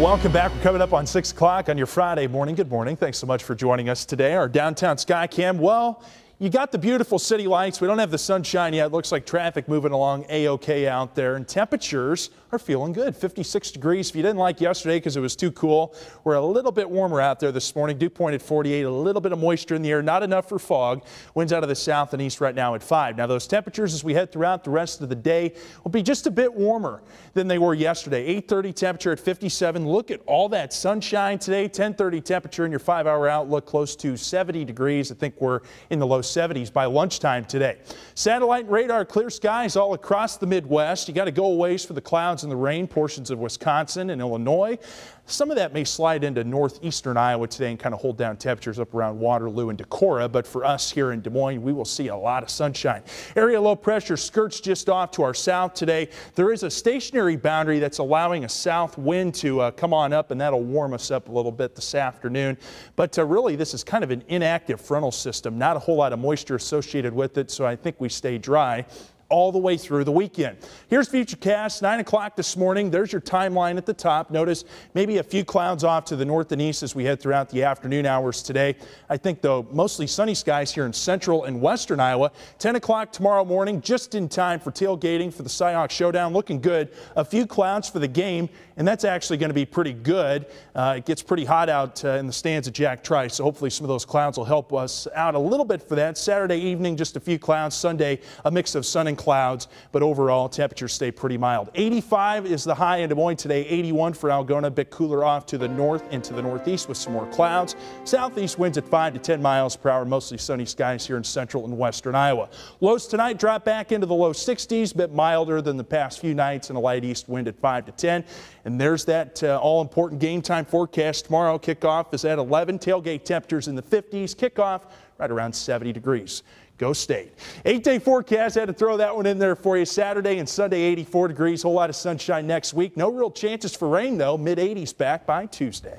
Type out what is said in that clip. Welcome back. We're coming up on 6 o'clock on your Friday morning. Good morning. Thanks so much for joining us today. Our downtown SkyCam. Well, you got the beautiful city lights. We don't have the sunshine yet. Looks like traffic moving along A-OK out there, and temperatures are feeling good. 56 degrees. If you didn't like yesterday because it was too cool, we're a little bit warmer out there this morning. Dew point at 48, a little bit of moisture in the air, not enough for fog. Winds out of the south and east right now at 5. Now those temperatures as we head throughout the rest of the day will be just a bit warmer than they were yesterday. 8:30 temperature at 57. Look at all that sunshine today. 10:30 temperature in your 5-hour outlook close to 70 degrees. I think we're in the low 70s by lunchtime today. Satellite radar, clear skies all across the Midwest. You got to go a ways for the clouds and the rain. Portions of Wisconsin and Illinois. Some of that may slide into northeastern Iowa today and kind of hold down temperatures up around Waterloo and Decorah. But for us here in Des Moines, we will see a lot of sunshine. Area low pressure skirts just off to our south today. There is a stationary boundary that's allowing a south wind to come on up, and that'll warm us up a little bit this afternoon. But really, this is kind of an inactive frontal system, not a whole lot of moisture associated with it, so I think we stay dry all the way through the weekend. Here's Futurecast, 9 o'clock this morning. There's your timeline at the top. Notice maybe a few clouds off to the north and east as we head throughout the afternoon hours today. I think, though, mostly sunny skies here in central and western Iowa. 10 o'clock tomorrow morning, just in time for tailgating for the Cy-Hawk Showdown. Looking good. A few clouds for the game, and that's actually going to be pretty good. It gets pretty hot out in the stands at Jack Trice, so hopefully some of those clouds will help us out a little bit for that. Saturday evening, just a few clouds. Sunday, a mix of sun and clouds, but overall temperatures stay pretty mild. 85 is the high in Des Moines today, 81 for Algona, a bit cooler off to the north and to the northeast with some more clouds. Southeast winds at 5 to 10 miles per hour, mostly sunny skies here in central and western Iowa. Lows tonight drop back into the low 60s, a bit milder than the past few nights, and a light east wind at 5 to 10. And there's that all-important game time forecast tomorrow. Kickoff is at 11, tailgate temperatures in the 50s, kickoff right around 70 degrees. Go State. 8-day forecast. I had to throw that one in there for you. Saturday and Sunday, 84 degrees. Whole lot of sunshine next week. No real chances for rain, though. Mid-80s back by Tuesday.